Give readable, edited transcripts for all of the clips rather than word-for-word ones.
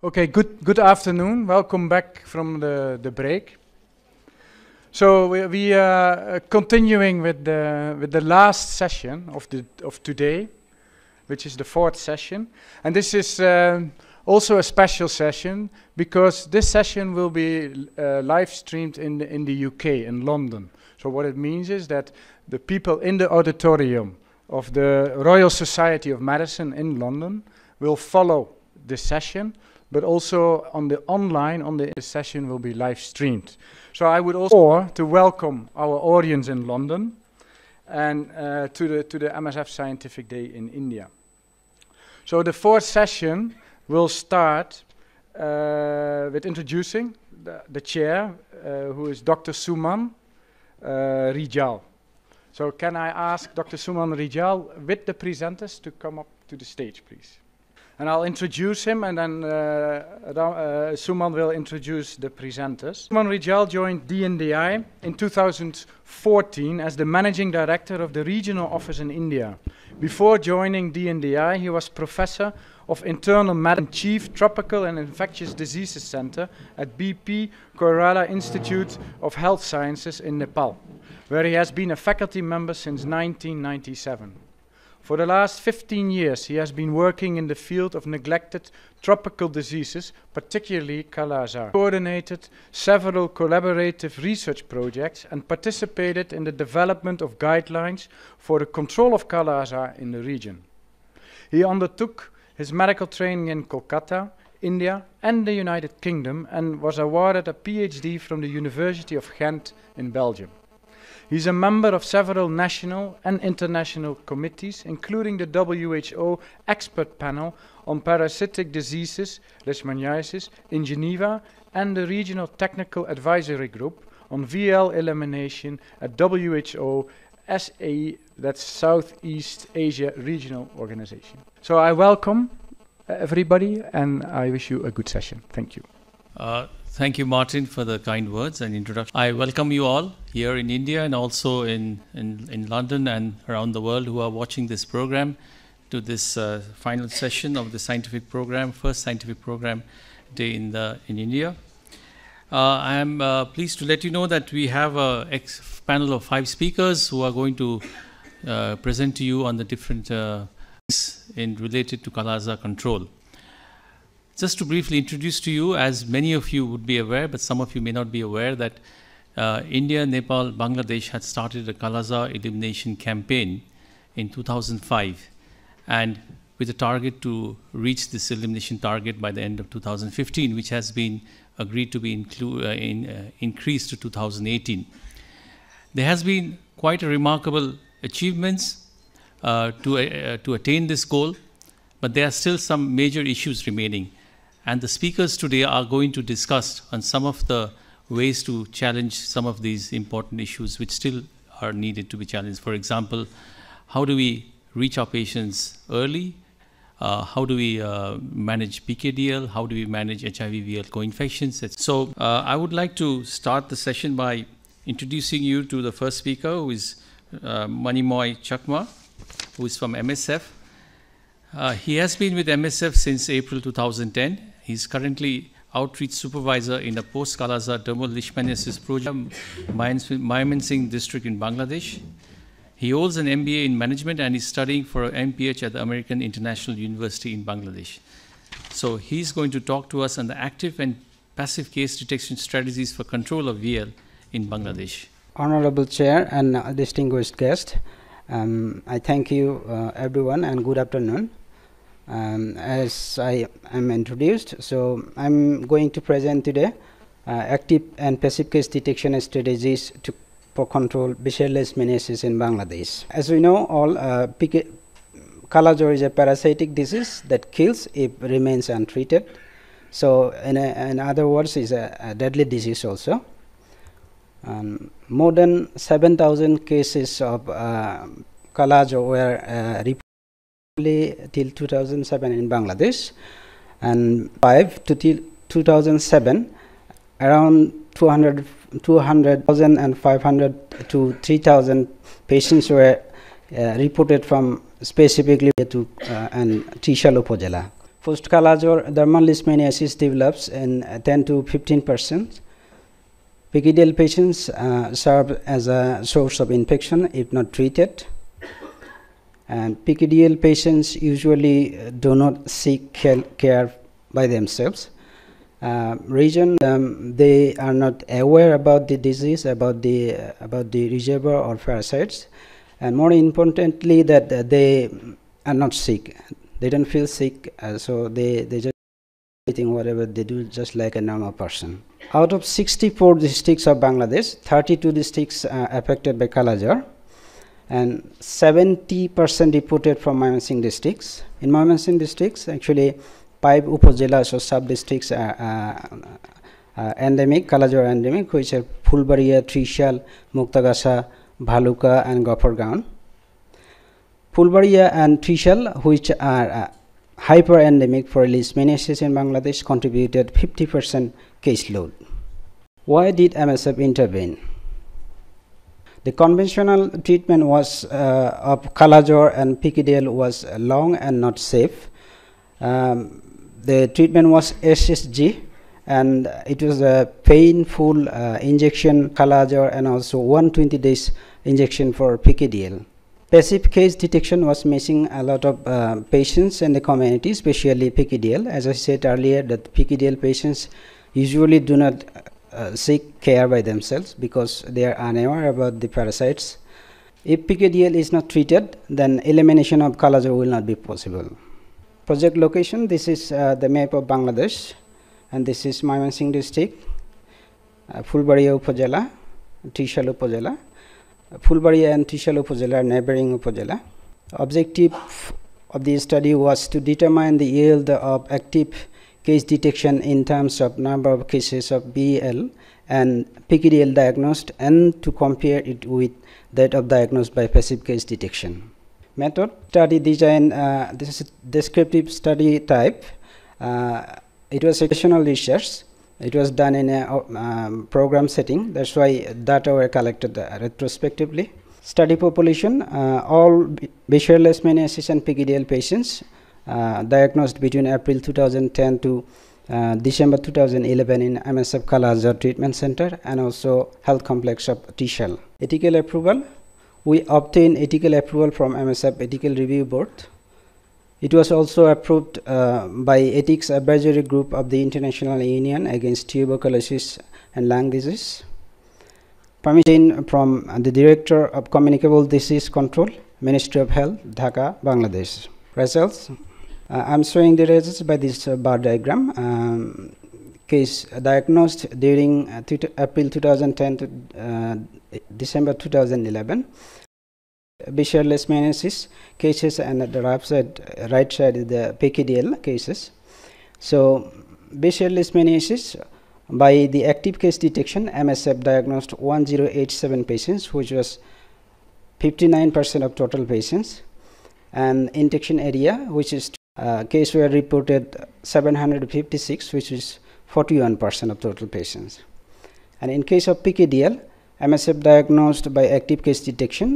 Okay, good afternoon. Welcome back from the break. So we are continuing with the last session of today, which is the fourth session, and this is also a special session because this session will be live streamed in the UK in London. So what it means is that the people in the auditorium of the Royal Society of Medicine in London will follow this session. But also on the online, on the session will be live streamed. So I would also to welcome our audience in London and to the MSF Scientific Day in India. So the fourth session will start with introducing the chair, who is Dr. Suman Rijal. So can I ask Dr. Suman Rijal with the presenters to come up to the stage, please? And I'll introduce him, and then Suman will introduce the presenters. Suman Rijal joined DNDi in 2014 as the managing director of the regional office in India. Before joining DNDi, he was professor of internal medicine, chief tropical and infectious diseases center at BP Koirala Institute of Health Sciences in Nepal, where he has been a faculty member since 1997. For the last 15 years, he has been working in the field of neglected tropical diseases, particularly Kala-azar. He coordinated several collaborative research projects and participated in the development of guidelines for the control of Kala-azar in the region. He undertook his medical training in Kolkata, India and the United Kingdom and was awarded a PhD from the University of Ghent in Belgium. He's a member of several national and international committees, including the WHO expert panel on parasitic diseases, Leishmaniasis, in Geneva, and the regional technical advisory group on VL elimination at WHO SAE, that's Southeast Asia Regional Organization. So I welcome everybody and I wish you a good session. Thank you. Thank you, Martin, for the kind words and introduction. I welcome you all here in India and also in London and around the world who are watching this program to this final session of the scientific program, first scientific program day in India. I am pleased to let you know that we have a panel of 5 speakers who are going to present to you on the different things related to Kala-azar control. Just to briefly introduce to you, as many of you would be aware, but some of you may not be aware, that India, Nepal, Bangladesh had started a Kala-azar elimination campaign in 2005 and with a target to reach this elimination target by the end of 2015, which has been agreed to be increased to 2018. There has been quite a remarkable achievements to attain this goal, but there are still some major issues remaining. And the speakers today are going to discuss on some of the ways to challenge some of these important issues which still are needed to be challenged. For example, how do we reach our patients early? How do we manage PKDL? How do we manage HIV-VL co-infections? So I would like to start the session by introducing you to the first speaker, who is Manimoy Chakma, who is from MSF. He has been with MSF since April 2010. He's currently outreach supervisor in a post-Kala-azar dermal leishmaniasis program, Mymensingh district in Bangladesh. He holds an MBA in management and is studying for an MPH at the American International University in Bangladesh. So he's going to talk to us on the active and passive case detection strategies for control of VL in Bangladesh. Honorable Chair and distinguished guest, I thank you everyone and good afternoon. As I am introduced, so I'm going to present today active and passive case detection strategies for control Vishal leishmaniasis in Bangladesh. As we know all, Kala-azar is a parasitic disease that kills if remains untreated. So in other words, is a deadly disease also. More than 7,000 cases of Kala-azar were reported till 2007 in Bangladesh, and 5 to till 2007 around 2,500 to 3,000 patients were reported from specifically to and Trishal upojela. Post-Kala-azar dermal leishmaniasis develops in 10 to 15%. PKDL patients serve as a source of infection if not treated. And PKDL patients usually do not seek care by themselves. Reason they are not aware about the disease, about the reservoir or parasites, and more importantly that they are not sick. They don't feel sick, so they just eating whatever they do just like a normal person. Out of 64 districts of Bangladesh, 32 districts are affected by Kala-azar, and 70% reported from Mymensingh districts. In Mymensingh districts, actually 5 upojela, so sub-districts are endemic, Kala-azar endemic, which are Fulbaria, Trishal, Bhaluka and Gopurgaon. Fulbaria and Trishal, which are hyper-endemic for leishmaniasis in Bangladesh, contributed 50% caseload. Why did MSF intervene? The conventional treatment was of Kala-azar and PKDL was long and not safe. The treatment was SSG, and it was a painful injection Kala-azar and also 120 days injection for PKDL. Passive case detection was missing a lot of patients in the community, especially PKDL. As I said earlier, that PKDL patients usually do not seek care by themselves because they are unaware about the parasites. If PKDL is not treated, then elimination of Kala-azar will not be possible. Project location, this is the map of Bangladesh, and this is Mymensingh district, Fulbaria upojela, Trishal upojela. Fulbaria and Trishal upojela are neighboring upojela. Objective of the study was to determine the yield of active case detection in terms of number of cases of BL and PKDL diagnosed, and to compare it with that of diagnosed by passive case detection. Method study design, this is a descriptive study type. It was sectional research. It was done in a program setting. That's why data were collected retrospectively. Study population, all Vishal leishmaniasis and PKDL patients diagnosed between April 2010 to December 2011 in MSF Kala-azar Treatment Center and also Health Complex of Trishal. Ethical approval. We obtained ethical approval from MSF Ethical Review Board. It was also approved by Ethics Advisory Group of the International Union Against Tuberculosis and Lung Disease. Permission from the Director of Communicable Disease Control, Ministry of Health, Dhaka, Bangladesh. Results. I'm showing the results by this bar diagram. Case diagnosed during April 2010 to December 2011. Vishal leishmaniasis cases, and at the right side is the PKDL cases. So Vishal leishmaniasis, by the active case detection, MSF diagnosed 1087 patients, which was 59% of total patients, and infection area, which is case were reported 756, which is 41% of total patients. And in case of PKDL, MSF diagnosed by active case detection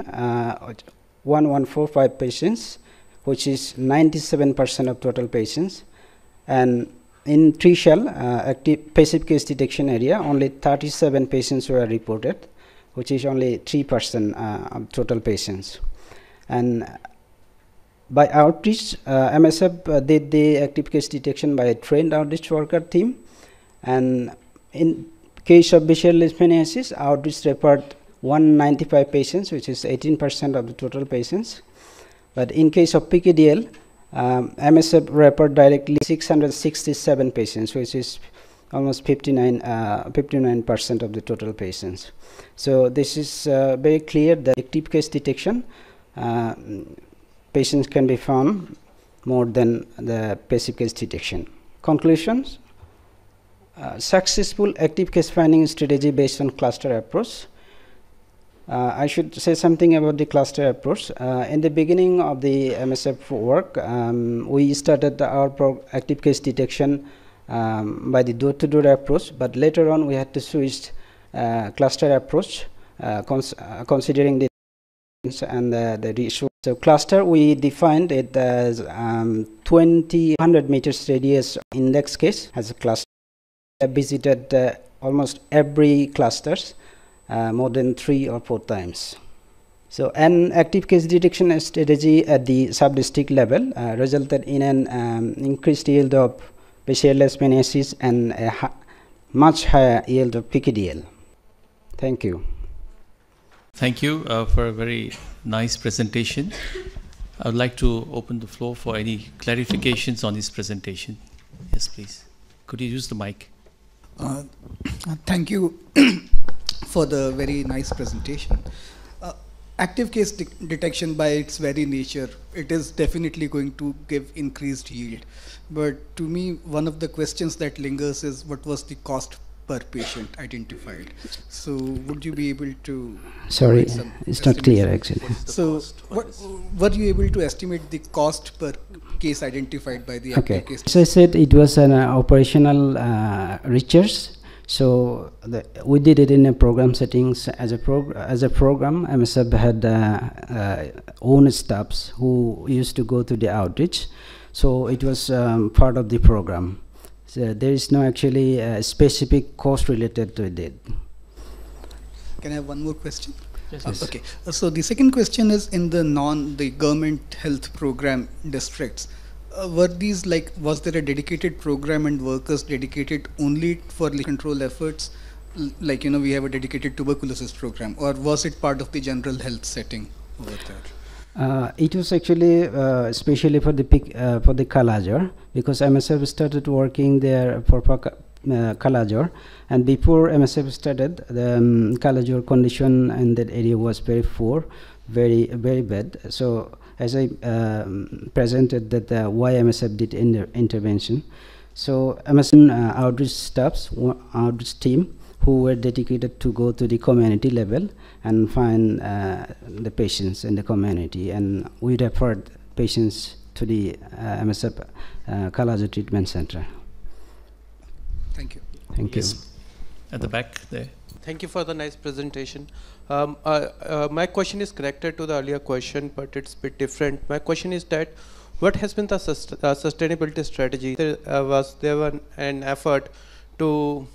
1145 patients, which is 97% of total patients, and in Trishal active passive case detection area only 37 patients were reported, which is only 3% of total patients. And by outreach, MSF did the active case detection by a trained outreach worker team, and in case of Vishal leishmaniasis, outreach referred 195 patients, which is 18% of the total patients. But in case of PKDL, MSF referred directly 667 patients, which is almost 59% of the total patients. So this is very clear that active case detection, patients can be found more than the passive case detection. Conclusions. Successful active case finding strategy based on cluster approach. I should say something about the cluster approach. In the beginning of the MSF work, we started our active case detection by the door-to-door approach, but later on we had to switch cluster approach, considering the resources and the resource So cluster, we defined it as 2,100 meters radius index case as a cluster. I visited almost every clusters more than 3 or 4 times. So an active case detection strategy at the sub-district level resulted in an increased yield of facial leishmaniasis and a much higher yield of PKDL. Thank you. Thank you for a very nice presentation. I would like to open the floor for any clarifications on this presentation. Yes, please. Could you use the mic? Thank you for the very nice presentation. Active case detection by its very nature, it is definitely going to give increased yield. But to me, one of the questions that lingers is what was the cost per patient identified. So would you be able to... Sorry, it's not clear actually. So were you able to estimate the cost per case identified by the active case? As I said, it was an operational research. So we did it in a program settings as a program. MSF had own staffs who used to go to the outreach. So it was part of the program. So there is no actually specific cost related to it. Can I have one more question? Yes, yes. Okay. So the second question is in the government health program districts. Were these was there a dedicated program and workers dedicated only for control efforts? Like, you know, we have a dedicated tuberculosis program, or was it part of the general health setting over there? It was actually especially for the Kala-azar, because MSF started working there for Kala-azar, and before MSF started, the Kala-azar condition in that area was very poor, very bad. So as I presented that why MSF did intervention, so MSF outreach staffs, outreach team who were dedicated to go to the community level and find the patients in the community, and we referred patients to the MSF Kala-azar Treatment Center. Thank you. Thank you. Yes. At the back there. Thank you for the nice presentation. My question is connected to the earlier question, but it's a bit different. My question is that what has been the sustainability strategy? Was there an effort to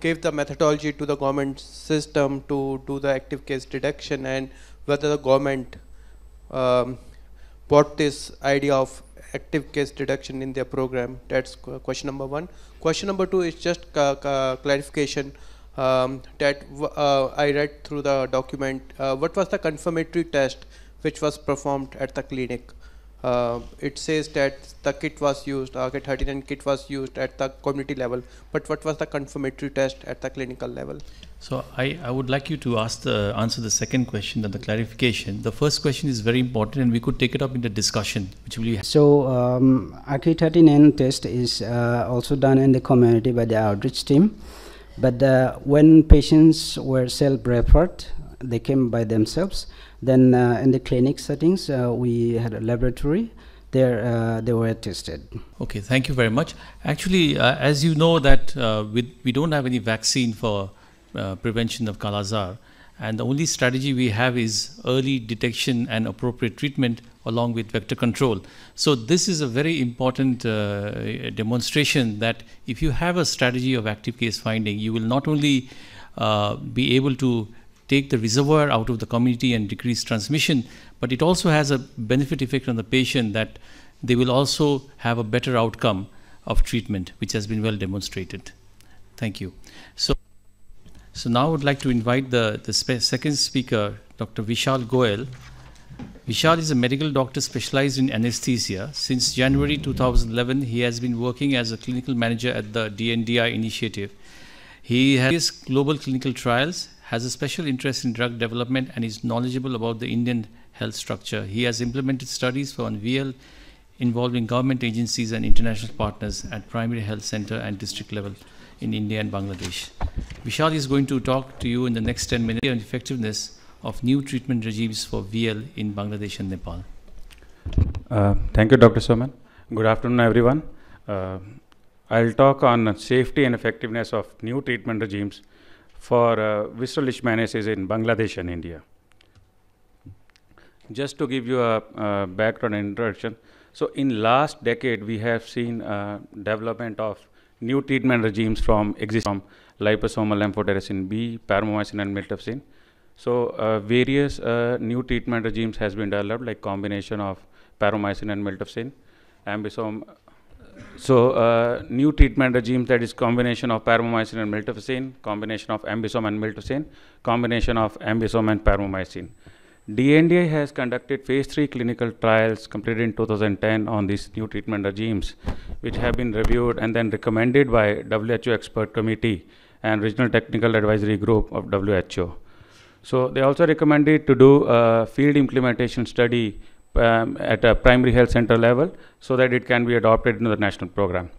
give the methodology to the government system to do the active case detection, and whether the government bought this idea of active case detection in their program? That's question number 1. Question number 2 is just clarification that I read through the document. What was the confirmatory test which was performed at the clinic? It says that the kit was used, RK39 kit was used at the community level, but what was the confirmatory test at the clinical level? So I would like you to answer the second question and the clarification. The first question is very important, and we could take it up in the discussion, which will be. So RK39 test is also done in the community by the outreach team, but when patients were self-referred, they came by themselves. Then in the clinic settings, we had a laboratory. There they were tested. Okay, thank you very much. Actually, as you know that we don't have any vaccine for prevention of Kala-azar, and the only strategy we have is early detection and appropriate treatment along with vector control. So this is a very important demonstration that if you have a strategy of active case finding, you will not only be able to take the reservoir out of the community and decrease transmission, but it also has a benefit effect on the patient that they will also have a better outcome of treatment, which has been well demonstrated. Thank you. So now I would like to invite the second speaker, Dr. Vishal Goel. Vishal is a medical doctor specialized in anesthesia. Since January 2011, he has been working as a clinical manager at the DNDi initiative. He has global clinical trials, has a special interest in drug development, and is knowledgeable about the Indian health structure. He has implemented studies for VL involving government agencies and international partners at primary health center and district level in India and Bangladesh. Vishal is going to talk to you in the next 10 minutes on effectiveness of new treatment regimes for VL in Bangladesh and Nepal. Thank you, Dr. Suman. Good afternoon, everyone. I'll talk on safety and effectiveness of new treatment regimes for visceral leishmaniasis in Bangladesh and India. Just to give you a background introduction, so in last decade we have seen development of new treatment regimes from existing liposomal amphotericin B, paromycin and miltefosine. So various new treatment regimes has been developed, like combination of paromycin and miltefosine, ambisome. So new treatment regime, that is combination of paromycin and miltefosine, combination of ambisome and miltefosine, combination of ambisome and paromycin. DNDi has conducted phase 3 clinical trials completed in 2010 on these new treatment regimes, which have been reviewed and then recommended by WHO expert committee and regional technical advisory group of WHO. So they also recommended to do a field implementation study at a primary health center level so that it can be adopted into the national program.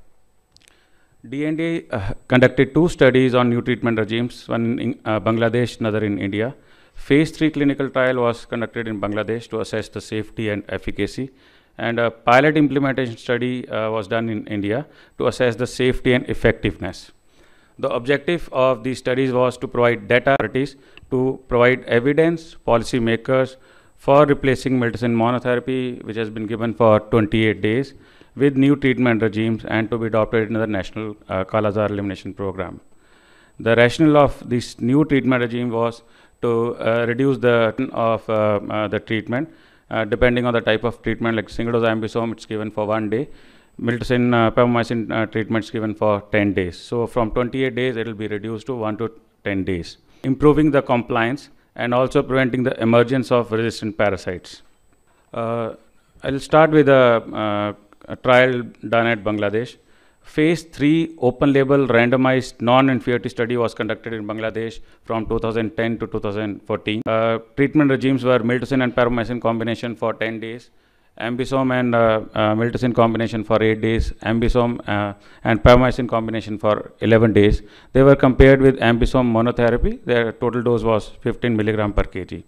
DNDi conducted 2 studies on new treatment regimes, one in Bangladesh, another in India. Phase 3 clinical trial was conducted in Bangladesh to assess the safety and efficacy, and a pilot implementation study was done in India to assess the safety and effectiveness. The objective of these studies was to provide data to provide evidence policy makers for replacing miltefosine monotherapy, which has been given for 28 days, with new treatment regimes and to be adopted in the national Kala-azar elimination program. The rationale of this new treatment regime was to reduce the treatment depending on the type of treatment. Like single dose ambisome, it's given for 1 day. Miltefosine paromycin treatment is given for 10 days. So from 28 days, it will be reduced to 1 to 10 days. Improving the compliance and also preventing the emergence of resistant parasites. I'll start with a trial done at Bangladesh. Phase 3 open-label randomized non-inferiority study was conducted in Bangladesh from 2010 to 2014. Treatment regimes were miltefosine and paromycin combination for 10 days, ambisome and miltefosine combination for 8 days, ambisome and paromycin combination for 11 days. They were compared with ambisome monotherapy. Their total dose was 15 milligram per kg.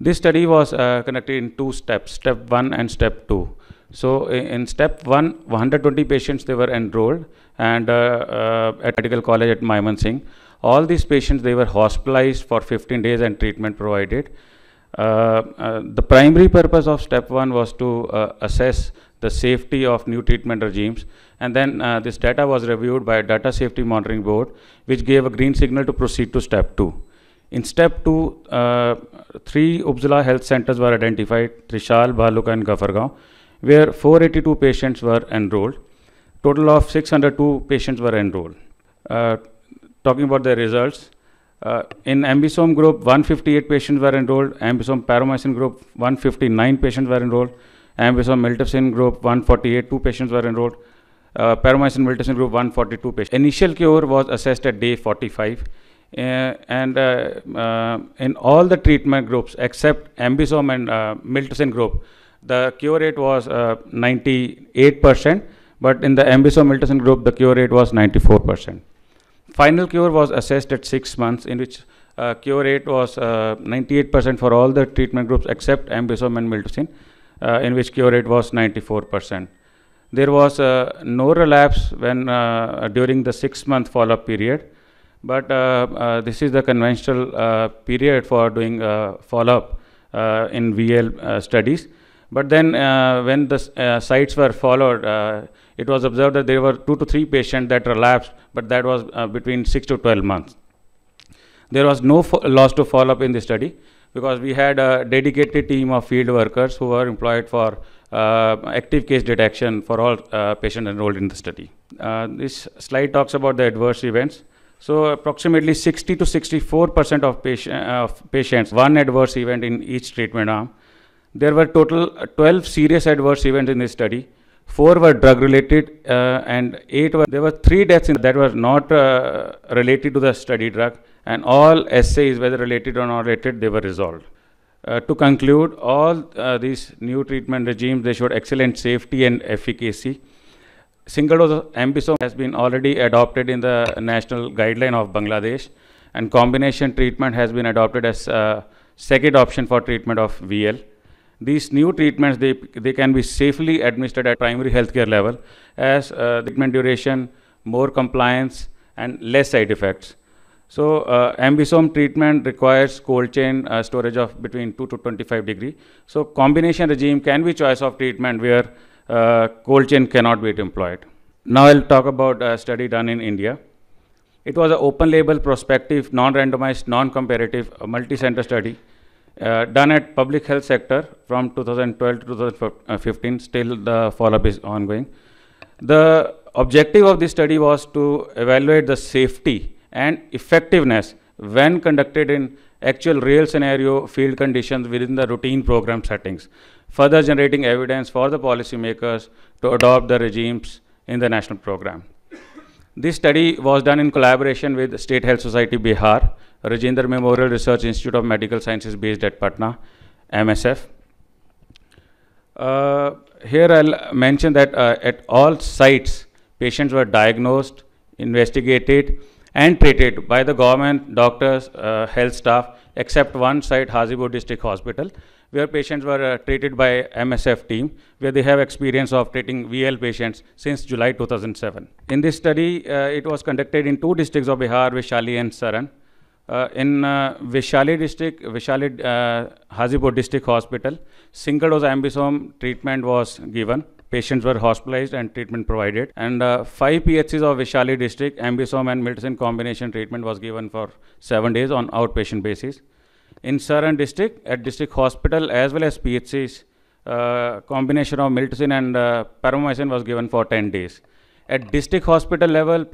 This study was conducted in 2 steps, step 1 and step 2. So in step 1, 120 patients they were enrolled and at medical college at Mymensingh. All these patients they were hospitalized for 15 days and treatment provided. The primary purpose of step 1 was to assess the safety of new treatment regimes, and then this data was reviewed by a data safety monitoring board, which gave a green signal to proceed to step 2. In step 2, 3 Upzila health centers were identified, Trishal, Bhaluka and Gopurgaon, where 482 patients were enrolled. Total of 602 patients were enrolled. Talking about the results, in ambisome group 158 patients were enrolled, ambisome paromycin group 159 patients were enrolled, ambisome miltefosine group 148 patients were enrolled, paromycin miltefosine group 142 patients. Initial cure was assessed at day 45. In all the treatment groups except ambisome and miltefosine group, the cure rate was 98%, but in the ambisome miltefosine group, the cure rate was 94%. Final cure was assessed at 6 months, in which cure rate was 98% for all the treatment groups except ambisome and miltefosine, in which cure rate was 94%. There was no relapse when during the 6-month follow-up period, but this is the conventional period for doing follow-up in VL studies. But then when the sites were followed, it was observed that there were 2 to 3 patients that relapsed, but that was between 6 to 12 months. There was no loss to follow-up in the study because we had a dedicated team of field workers who were employed for active case detection for all patients enrolled in the study. This slide talks about the adverse events. So approximately 60 to 64% of patients, one adverse event in each treatment arm. There were total 12 serious adverse events in this study. 4 were drug-related and 8 were, there were 3 deaths that were not related to the study drug, and all SAs, whether related or not related, they were resolved. To conclude, all these new treatment regimes, they showed excellent safety and efficacy. Single dose ambisome has been already adopted in the national guideline of Bangladesh, and combination treatment has been adopted as a second option for treatment of VL. These new treatments, they can be safely administered at primary healthcare level as treatment duration, more compliance, and less side effects. So ambisome treatment requires cold chain storage of between 2 to 25 degree. So combination regime can be choice of treatment where cold chain cannot be employed. Now I'll talk about a study done in India. It was an open label, prospective, non-randomized, non-comparative, multi-center study done at public health sector from 2012 to 2015, still the follow-up is ongoing. The objective of this study was to evaluate the safety and effectiveness when conducted in actual real scenario field conditions within the routine program settings, further generating evidence for the policymakers to adopt the regimes in the national program. This study was done in collaboration with State Health Society Bihar, Rajendra Memorial Research Institute of Medical Sciences based at Patna, MSF. Here I'll mention that at all sites, patients were diagnosed, investigated, and treated by the government, doctors, health staff, except one site, Hazipur District Hospital, where patients were treated by MSF team, where they have experience of treating VL patients since July 2007. In this study, it was conducted in two districts of Bihar, Vishali and Saran. In Vishali district, Hazipur District Hospital, single dose ambisome treatment was given. Patients were hospitalized and treatment provided. And 5 PHCs of Vishali district, ambisome and miltefosine combination treatment was given for 7 days on outpatient basis. In Saran district, at district hospital as well as PHCs, combination of miltefosine and paromycin was given for 10 days. At district hospital level,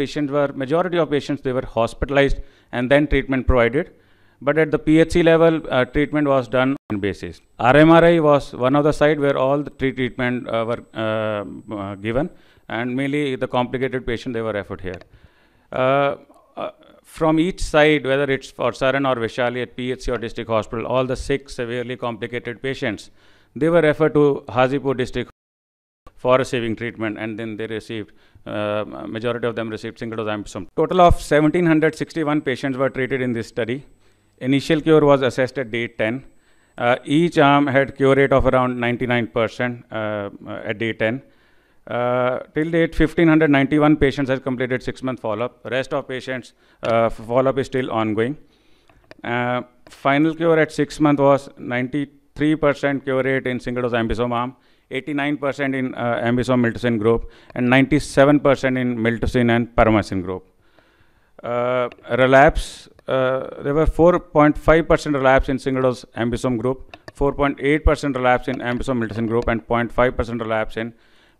majority of patients, they were hospitalized and then treatment provided. But at the PHC level, treatment was done on basis. RMRI was one of the sites where all the treatment were given, and mainly the complicated patient, they were referred here. From each side, whether it's for Saran or Vishali at PHC or district hospital, all the 6 severely complicated patients, they were referred to Hazipur district for receiving treatment, and then they received, majority of them received single dose ambisome. Total of 1,761 patients were treated in this study. Initial cure was assessed at day 10. Each arm had cure rate of around 99% at day 10. Till date, 1,591 patients has completed 6-month follow-up. Rest of patients follow-up is still ongoing. Final cure at 6 months was 93% cure rate in single dose ambisome arm, 89% in ambisome miltefosine group, and 97% in miltefosine and paromycin group. Relapse, there were 4.5% relapse in single dose ambisome group, 4.8% relapse in ambisome miltefosine group, and 0.5% relapse in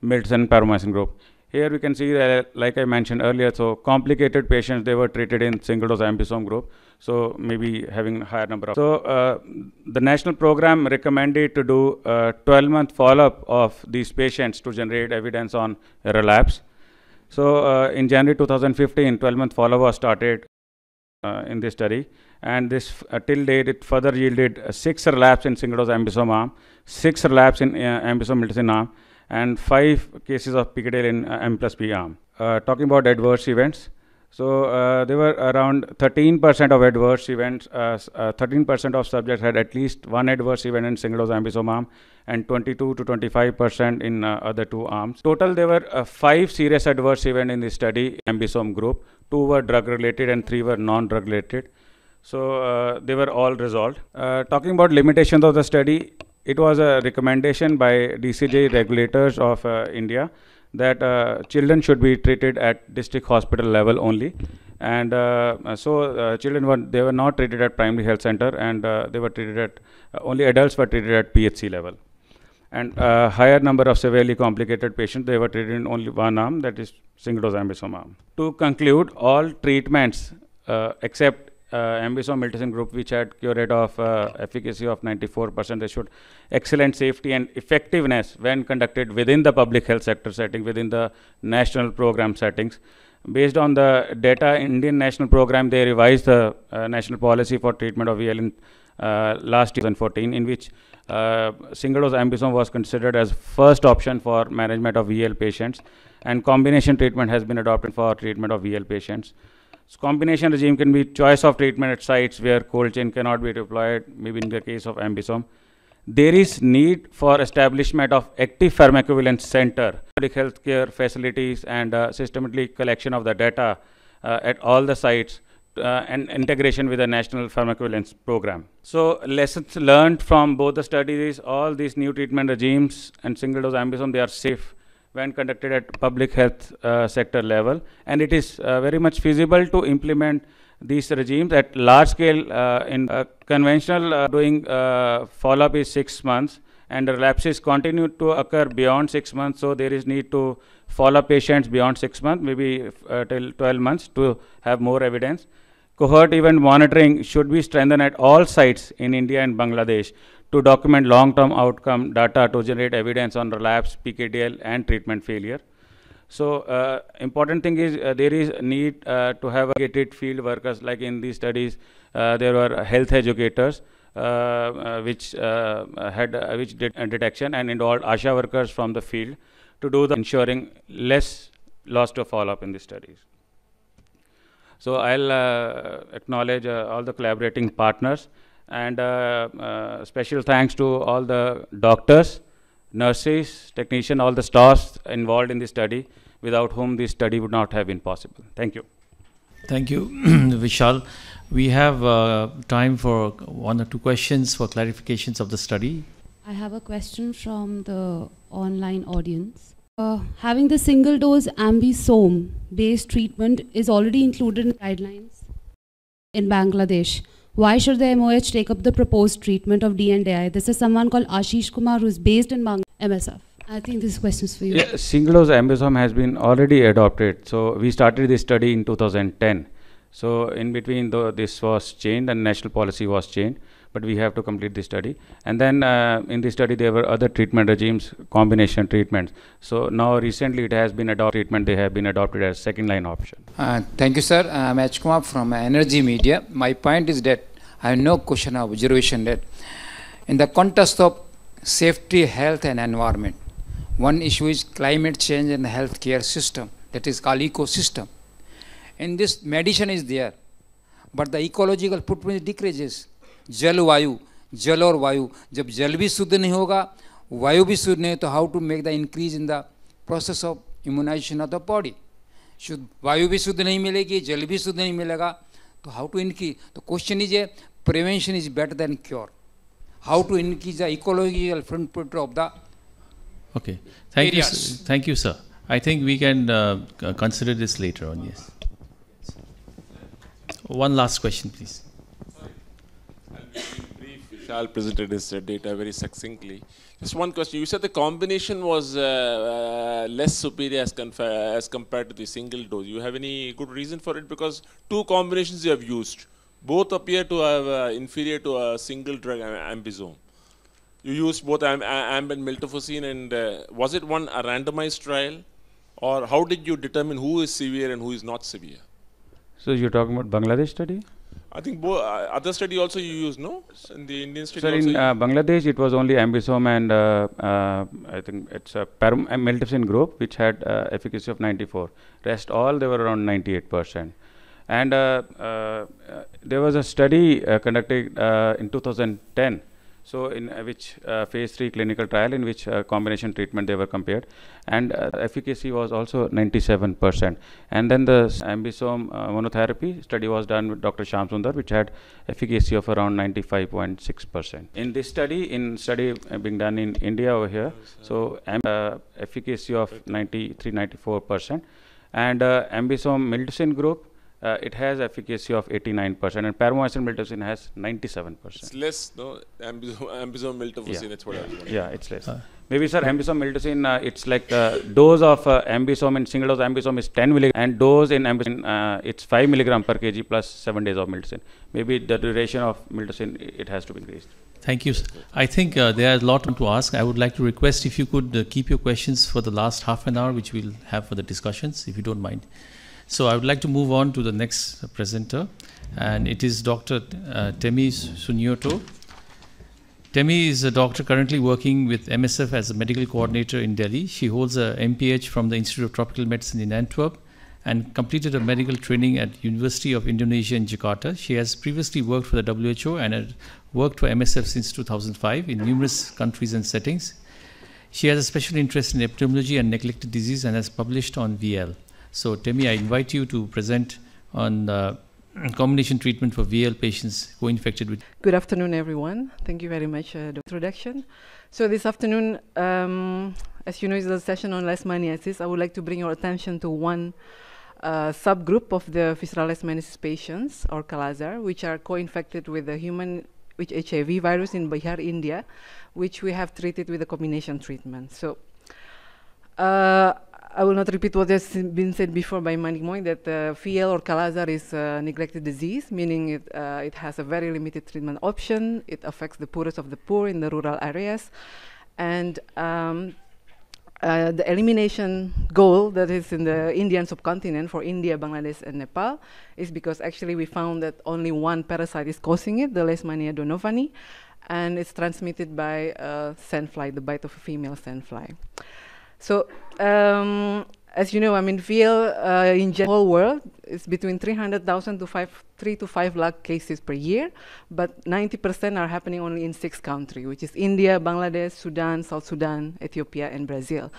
miltefosine paromycin group. Here we can see that, like I mentioned earlier, so complicated patients, they were treated in single dose ambisome group, so maybe having a higher number of. So the national program recommended to do 12-month follow-up of these patients to generate evidence on relapse. So in January 2015, 12-month follow-up was started in this study, and this till date it further yielded 6 relapse in single dose ambisome arm, 6 relapse in ambisome miltefosine arm, and 5 cases of PKDL in M plus P arm. Talking about adverse events, so there were around 13% of adverse events. 13% of subjects had at least one adverse event in single dose ambisome arm, and 22 to 25% in other two arms. Total, there were 5 serious adverse events in this study, ambisome group. 2 were drug related and 3 were non-drug related. So they were all resolved. Talking about limitations of the study, it was a recommendation by DCJ regulators of India that children should be treated at district hospital level only. And they were not treated at primary health center, and they were treated at, only adults were treated at PHC level. And higher number of severely complicated patients, they were treated in only one arm, that is single dose ambisome arm. To conclude, all treatments except ambisome miltefosine group, which had cure rate of efficacy of 94%, they showed excellent safety and effectiveness when conducted within the public health sector setting, within the national program settings. Based on the data, Indian national program, they revised the national policy for treatment of VL in last year, 2014, in which single dose ambisome was considered as first option for management of VL patients, and combination treatment has been adopted for treatment of VL patients. So combination regime can be choice of treatment at sites where cold chain cannot be deployed, maybe in the case of ambisome. There is need for establishment of active pharmacovigilance center, public health care facilities, and systematic collection of the data at all the sites and integration with the National Pharmacovigilance Program. So lessons learned from both the studies, all these new treatment regimes and single-dose ambisome, they are safe when conducted at public health sector level. And it is very much feasible to implement these regimes at large scale. In conventional doing follow-up is 6 months, and relapses continue to occur beyond 6 months, so there is need to follow patients beyond 6 months, maybe till 12 months to have more evidence. Cohort event monitoring should be strengthened at all sites in India and Bangladesh to document long-term outcome data to generate evidence on relapse, PKDL, and treatment failure. So important thing is there is a need to have educated field workers, like in these studies there were health educators which did detection and involved ASHA workers from the field to do the ensuring less loss to follow-up in these studies. So I'll acknowledge all the collaborating partners, and special thanks to all the doctors, nurses, technicians, all the staff involved in this study, without whom this study would not have been possible. Thank you. Thank you, Vishal. We have time for one or two questions for clarifications of the study. I have a question from the online audience. Having the single-dose ambisome-based treatment is already included in guidelines in Bangladesh. Why should the MOH take up the proposed treatment of DNDi? This is someone called Ashish Kumar, who is based in MSF. I think this question is for you. Yeah, single-dose ambisome has been already adopted. So we started this study in 2010. So in between, though, this was changed and national policy was changed. But we have to complete this study. And then in this study, there were other treatment regimes, combination treatments. So now recently it has been adopted, they have been adopted as second-line option. Thank you, sir. I'm H. Kumar from Energy Media. My point is that I have no question or observation that in the context of safety, health, and environment, one issue is climate change and the healthcare system, that is called ecosystem. And this medicine is there, but the ecological footprint decreases. जल वायु, जल और वायु, जब जल भी शुद्ध नहीं होगा, वायु भी शुद्ध नहीं, तो how to make the increase in the process of immunisation of the body. शुद्ध वायु भी शुद्ध नहीं मिलेगी, जल भी शुद्ध नहीं मिलेगा, तो हाउ टू इनक्रीज. तो question is a prevention is better than cure. How to increase the ecological footprint of the. Okay, thank you, thank you sir. I think we can consider this later on. Yes, one last question please. Vishal presented his data very succinctly. Just one question. You said the combination was less superior as compared to the single dose. You have any good reason for it? Because two combinations you have used, both appear to have inferior to a single drug ambisome. You used both amb and miltefosine, and was it a randomized trial, or how did you determine who is severe and who is not severe? So you're talking about Bangladesh study? I think other study also you used, no? In the Indian study. So also in Bangladesh, it was only ambisome and I think it's a miltefosine group which had efficacy of 94. Rest all, they were around 98%. And there was a study conducted in 2010. So in which phase 3 clinical trial in which combination treatment they were compared, and efficacy was also 97%. And then the ambisome monotherapy study was done with Dr. Shamsundar, which had efficacy of around 95.6%. In this study, being done in India over here, so efficacy of 93-94%, and ambisome miltefosine group, it has efficacy of 89%, and paromycin miltefosine has 97%. It's less, no? Ambisome miltefosine, yeah. That's what I was wondering. Yeah, it's less. Maybe, sir, ambisome miltefosine, it's like dose of ambisome in single dose ambisome is 10 milligram, and dose in ambisome, it's 5 milligram per kg plus 7 days of miltefosine. Maybe the duration of miltefosine, it has to be increased. Thank you, sir. I think there is a lot to ask. I would like to request if you could keep your questions for the last half an hour, which we'll have for the discussions, if you don't mind. So I would like to move on to the next presenter, and it is Dr. Temi Sunyoto. Temi is a doctor currently working with MSF as a medical coordinator in Delhi. She holds a MPH from the Institute of Tropical Medicine in Antwerp and completed a medical training at University of Indonesia in Jakarta. She has previously worked for the WHO and had worked for MSF since 2005 in numerous countries and settings. She has a special interest in epidemiology and neglected disease and has published on VL. So, Temi, I invite you to present on combination treatment for VL patients co-infected with. Good afternoon, everyone. Thank you very much for the introduction. So this afternoon, as you know, is a session on leishmaniasis. I would like to bring your attention to one subgroup of the visceral leishmaniasis patients, or Kala-azar, which are co-infected with the human HIV virus in Bihar, India, which we have treated with a combination treatment. So I will not repeat what has been said before by Mymensingh, that VL or Kala-azar is a neglected disease, meaning it has a very limited treatment option. It affects the poorest of the poor in the rural areas. And the elimination goal that is in the Indian subcontinent for India, Bangladesh, and Nepal is because actually we found that only one parasite is causing it, the Leishmania donovani, and it's transmitted by sandfly, the bite of a female sandfly. So, as you know, I mean, VL in the whole world is between 300,000 to 3 to 5 lakh cases per year, but 90% are happening only in 6 countries, which is India, Bangladesh, Sudan, South Sudan, Ethiopia, and Brazil.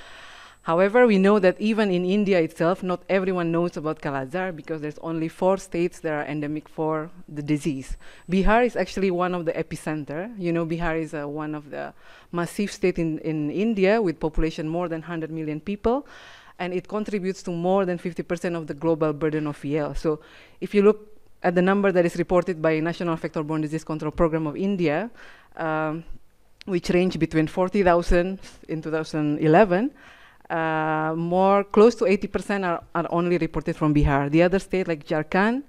However, we know that even in India itself, not everyone knows about Kala-azar because there's only 4 states that are endemic for the disease. Bihar is actually one of the epicenter. You know, Bihar is one of the massive states in India with population more than 100 million people, and it contributes to more than 50% of the global burden of VL. So if you look at the number that is reported by National Vector-Borne Disease Control Program of India, which ranged between 40,000 in 2011, more close to 80% are only reported from Bihar. The other states like Jharkhand,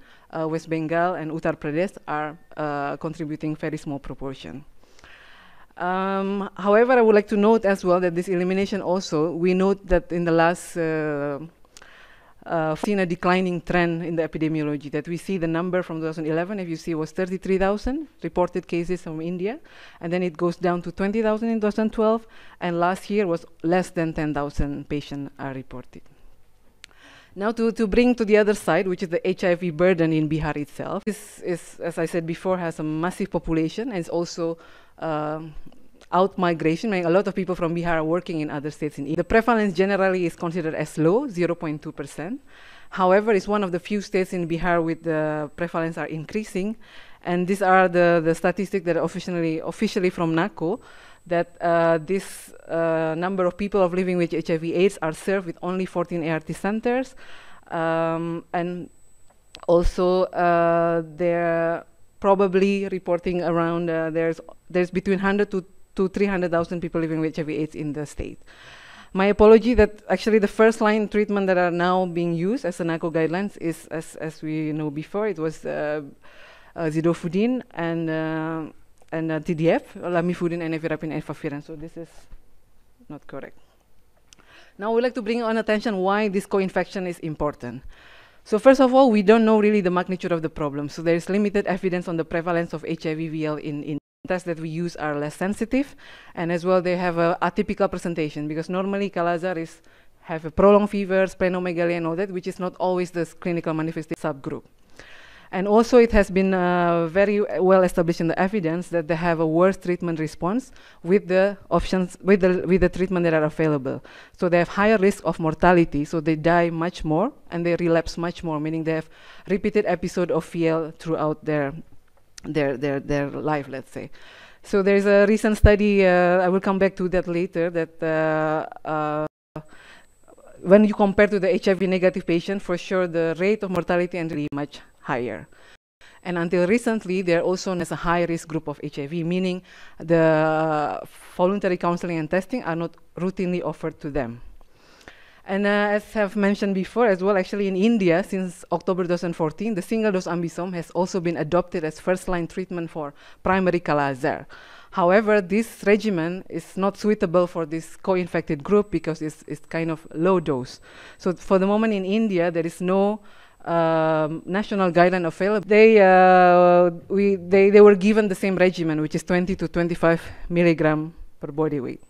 West Bengal, and Uttar Pradesh are contributing very small proportion. However, I would like to note as well that this elimination also, we note that in the last seen a declining trend in the epidemiology, that we see the number from 2011, if you see, was 33,000 reported cases from India, and then it goes down to 20,000 in 2012, and last year was less than 10,000 patients are reported. Now to bring to the other side, which is the HIV burden in Bihar itself. This is, as I said before, has a massive population, and it's also out-migration, meaning a lot of people from Bihar are working in other states in India. The prevalence generally is considered as low, 0.2%. However, it's one of the few states in Bihar with the prevalence are increasing, and these are the statistics that are officially from NACO, that this number of people of living with HIV/AIDS are served with only 14 ART centers, and also they're probably reporting around there's between 100 to 300,000 people living with HIV/AIDS in the state. My apology that actually the first line treatment that are now being used as the NACO guidelines is, as we know before, it was zidofudine and TDF, lamivudine, and nevirapine and favipiravir. So this is not correct. Now we'd like to bring on attention why this co-infection is important. So first of all, we don't know really the magnitude of the problem. So there is limited evidence on the prevalence of HIV/VL in tests that we use are less sensitive, and as well they have an atypical presentation because normally Kala-azar is have a prolonged fever, splenomegaly, and all that, which is not always the clinical manifestation subgroup. And also it has been very well established in the evidence that they have a worse treatment response with the options, with the treatment that are available. So they have higher risk of mortality, so they die much more and they relapse much more, meaning they have repeated episode of VL throughout their life, let's say. So there's a recent study, I will come back to that later, that when you compare to the HIV negative patient, for sure the rate of mortality is really much higher. And until recently, they're also known as a high-risk group of HIV, meaning the voluntary counseling and testing are not routinely offered to them. And as I've mentioned before as well, actually in India, since October 2014, the single-dose ambisome has also been adopted as first-line treatment for primary Kala-azar. However, this regimen is not suitable for this co-infected group because it's kind of low dose. So for the moment in India, there is no national guideline available. They were given the same regimen, which is 20 to 25 milligram per body weight.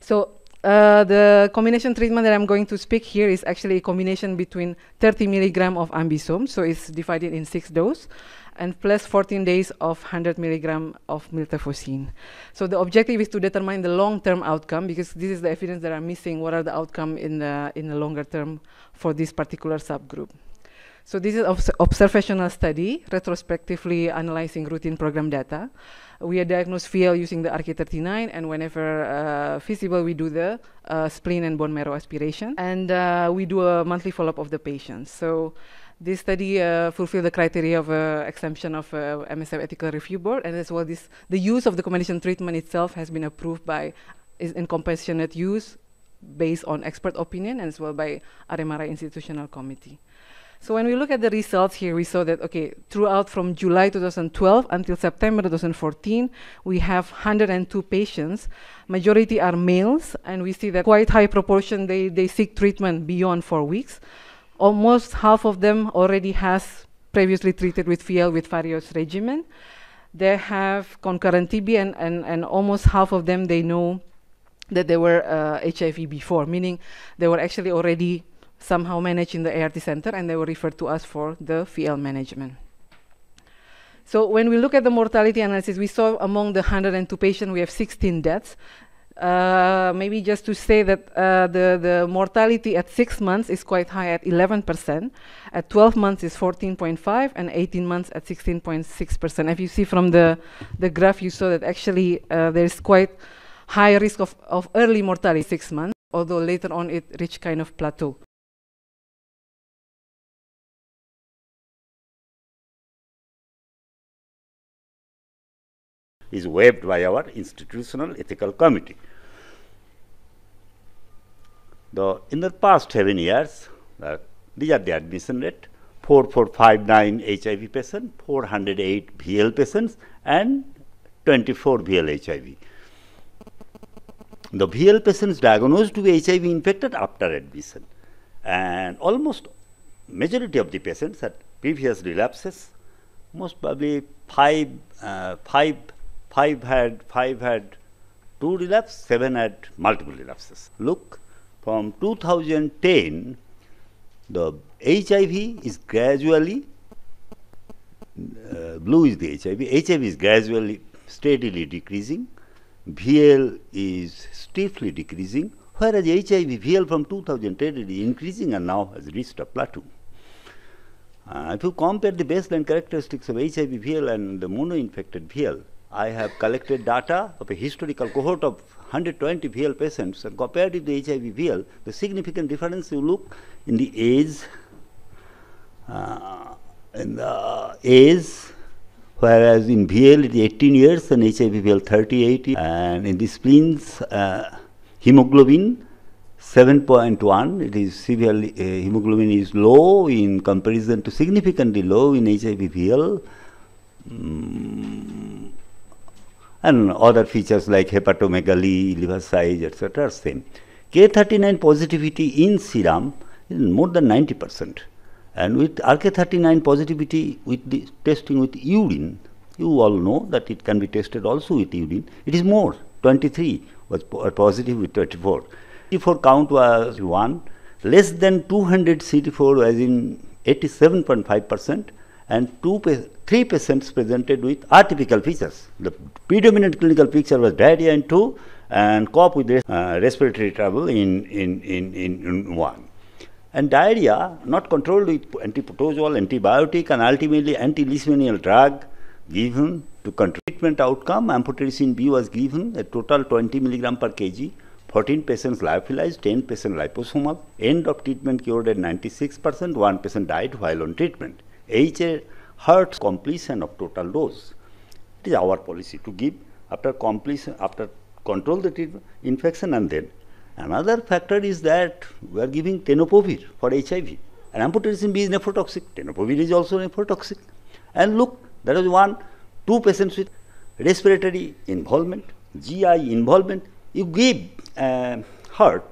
So the combination treatment that I'm going to speak here is actually a combination between 30 milligram of ambisome, so it's divided in 6 doses, and plus 14 days of 100 milligram of miltefosine. So the objective is to determine the long-term outcome, because this is the evidence that are missing. What are the outcome in the longer term for this particular subgroup? So this is observational study, retrospectively analyzing routine program data. We diagnose VL using the RK39, and whenever feasible, we do the spleen and bone marrow aspiration. And we do a monthly follow-up of the patients. So this study fulfilled the criteria of exemption of MSF Ethical Review Board, and as well this, the use of the combination treatment itself has been approved by in compassionate use based on expert opinion, and as well by RMRI Institutional Committee. So when we look at the results here, we saw that, okay, throughout from July 2012 until September 2014, we have 102 patients. Majority are males, and we see that quite high proportion, they seek treatment beyond 4 weeks. Almost half of them already has previously treated with VL with various regimen. They have concurrent TB, and almost half of them, they know that they were HIV before, meaning they were actually already somehow managed in the ART center, and they were referred to us for the VL management. So when we look at the mortality analysis, we saw among the 102 patients, we have 16 deaths. Maybe just to say that the mortality at 6 months is quite high at 11%, at 12 months is 14.5%, and 18 months at 16.6%. If you see from the graph, you saw that actually there's quite high risk of early mortality 6 months, although later on it reached kind of plateau. Is waived by our institutional ethical committee. In the past 7 years, these are the admission rate, 4459 HIV patients, 408 VL patients, and 24 VL HIV. The VL patients diagnosed to be HIV infected after admission, and almost majority of the patients had previous relapses, most probably five had 2 relapse, 7 had multiple relapses. Look, from 2010, the HIV is gradually, blue is the HIV, HIV is gradually, steadily decreasing, VL is steeply decreasing, whereas HIV, VL from 2010 is increasing and now has reached a plateau. If you compare the baseline characteristics of HIV, VL and the mono-infected VL, I have collected data of a historical cohort of 120 VL patients, and compared to the HIV VL, the significant difference you look in the age, whereas in VL it is 18 years and HIV VL 38 years, and in the spleens, hemoglobin 7.1, it is severely, hemoglobin is low in comparison to significantly low in HIV VL. And other features like hepatomegaly, liver size, etc. are same. K39 positivity in serum is more than 90%. And with RK39 positivity with the testing with urine, you all know that it can be tested also with urine. It is more, 23 was positive with 24. CD4 count was 1, less than 200 CD4 was in 87.5%, and 3 patients presented with atypical features. The predominant clinical picture was diarrhea in 2 and cough with respiratory trouble in 1. And diarrhea not controlled with antiprotozoal, antibiotic, and ultimately anti-leishmanial drug given to control. Treatment outcome, amphotericin B was given, a total 20 mg per kg, 14 patients lyophilized, 10 patients liposomal, end of treatment cured at 96%, 1 patient died while on treatment. HA hurts completion of total dose. It is our policy to give after completion, after control the infection, and then another factor is that we are giving tenofovir for HIV, and amphotericin B is nephrotoxic. Tenofovir is also nephrotoxic. And look, there is 2 patients with respiratory involvement, GI involvement. You give hurt,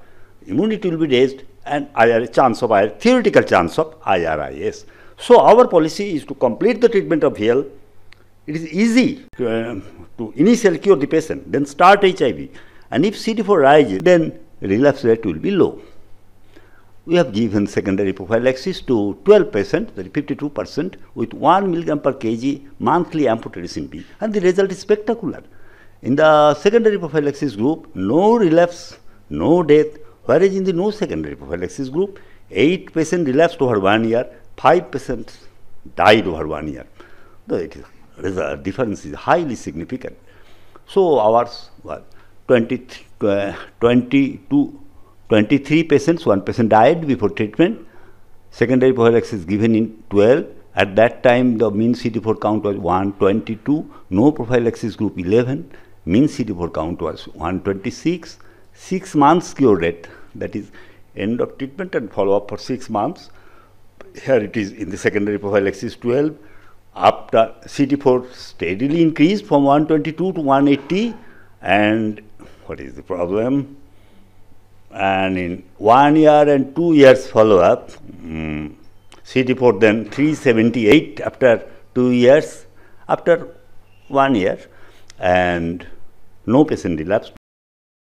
immunity will be raised, and theoretical chance of IRIS. So our policy is to complete the treatment of VL. It is easy to initially cure the patient, then start HIV. And if CD4 rises, then relapse rate will be low. We have given secondary prophylaxis to 12 patients, that is 52%, with 1 mg per kg monthly amphotericin B. And the result is spectacular. In the secondary prophylaxis group, no relapse, no death. Whereas in the no secondary prophylaxis group, 8 patients relapsed over 1 year. 5% died over 1 year. The difference is highly significant. So ours was 23 patients, 1% died before treatment. Secondary prophylaxis is given in 12. At that time, the mean CD4 count was 122. No prophylaxis group 11. Mean CD4 count was 126. 6 months cure rate, that is end of treatment and follow up for 6 months. Here it is in the secondary prophylaxis 12. After CD4 steadily increased from 122 to 180, and what is the problem? And in 1 year and 2 years follow up, CD4 then 378 after 2 years, after 1 year, and no patient relapsed.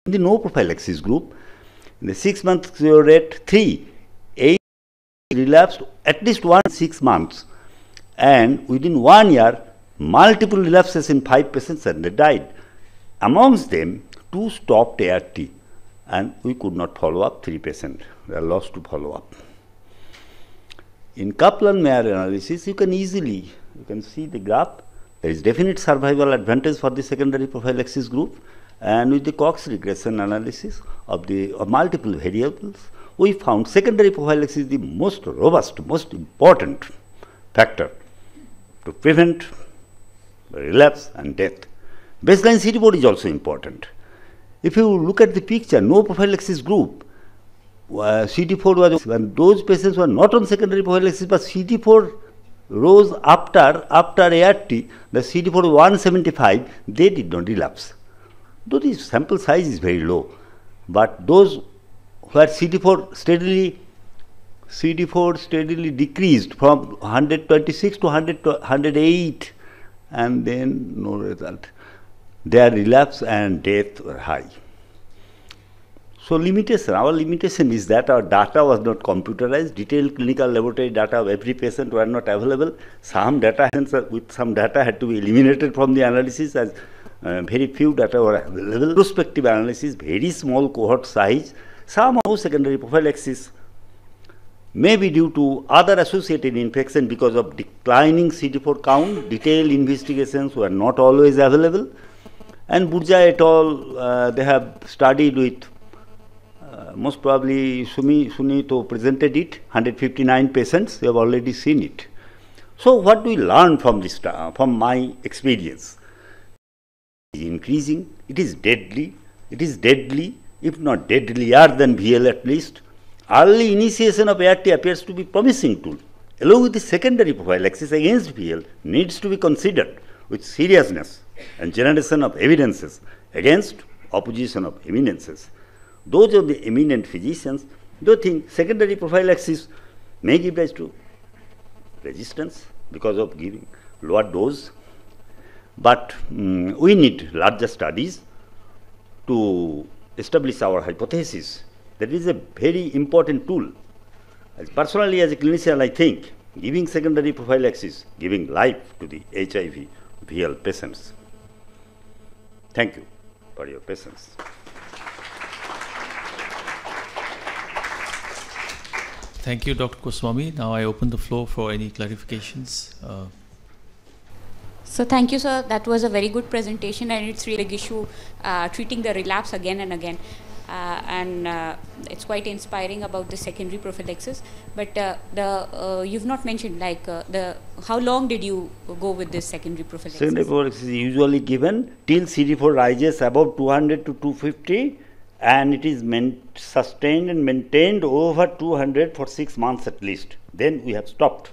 In the no prophylaxis group, in the 6 month cure rate 3, 8 relapsed at least 1 6 months. And within 1 year, multiple relapses in 5 patients, and they died. Amongst them, 2 stopped ART, and we could not follow up 3 patients. They are lost to follow up. In Kaplan-Meier analysis, you can see the graph. There is definite survival advantage for the secondary prophylaxis group, and with the Cox regression analysis of multiple variables, we found secondary prophylaxis is the most robust, most important factor to prevent relapse and death. Baseline CD4 is also important. If you look at the picture, no prophylaxis group, CD4 was when those patients were not on secondary prophylaxis, but CD4 rose after ART, the CD4 was 175, they did not relapse. Though the sample size is very low, but those where CD4 steadily decreased from 126 to 108, and then no result. Their relapse and death were high. So limitation, our limitation is that our data was not computerized. Detailed clinical laboratory data of every patient were not available. Some data had to be eliminated from the analysis, as very few data were available. Prospective analysis, very small cohort size. Somehow secondary prophylaxis may be due to other associated infection because of declining CD4 count. Detailed investigations were not always available. And Burza et al, they have studied with, most probably Temi Sunyoto presented it, 159 patients, they have already seen it. So what do we learn from this, from my experience? It is increasing, it is deadly, if not deadlier than VL at least. Early initiation of ART appears to be promising tool, along with the secondary prophylaxis against VL needs to be considered with seriousness and generation of evidences against opposition of eminences. Those of the eminent physicians, they think secondary prophylaxis may give rise to resistance because of giving lower dose, but we need larger studies to establish our hypothesis. That is a very important tool. As personally, as a clinician, I think giving secondary prophylaxis, giving life to the HIV-VL patients. Thank you for your patience. Thank you, Dr. Goswami. Now I open the floor for any clarifications. So thank you, sir. That was a very good presentation, and it's really a big issue, treating the relapse again and again. And it's quite inspiring about the secondary prophylaxis, but you've not mentioned like how long did you go with this secondary prophylaxis? Secondary prophylaxis is usually given till CD4 rises above 200 to 250, and it is sustained and maintained over 200 for 6 months at least. Then we have stopped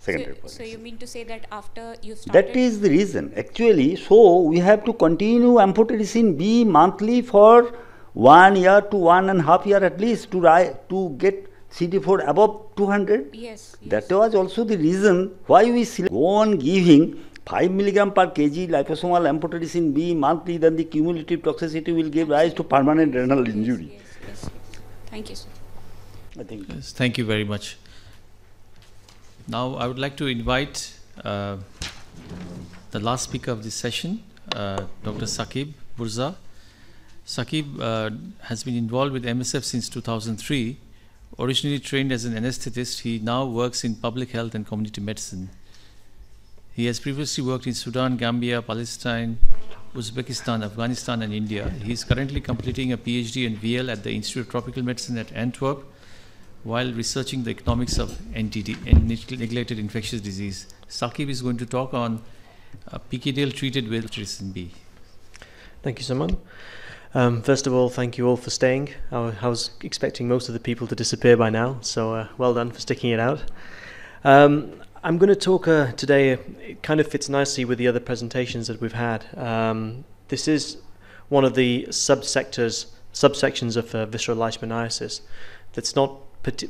secondary prophylaxis. So you mean to say that after you started? That is the reason actually. So we have to continue amphotericin B monthly for 1 year to 1.5 years at least to get CD4 above 200. Yes, yes. That was also the reason why we go on giving 5 mg/kg liposomal amphotericin B monthly. Then the cumulative toxicity will give rise to permanent renal injury. Yes, yes, yes. Thank you, sir. I think. Yes, thank you very much. Now I would like to invite the last speaker of this session, Dr. Sakib Burza. Sakib has been involved with MSF since 2003, Originally trained as an anesthetist, he now works in public health and community medicine. He has previously worked in Sudan, Gambia, Palestine, Uzbekistan, Afghanistan, and India. He is currently completing a PhD and VL at the Institute of Tropical Medicine at Antwerp while researching the economics of NTD, neglected infectious disease. Sakib is going to talk on PKDL treated with amphotericin B. Thank you, Suman. First of all, thank you all for staying. I was expecting most of the people to disappear by now, so well done for sticking it out. I'm going to talk today, it kind of fits nicely with the other presentations that we've had. This is one of the subsections of visceral leishmaniasis that's not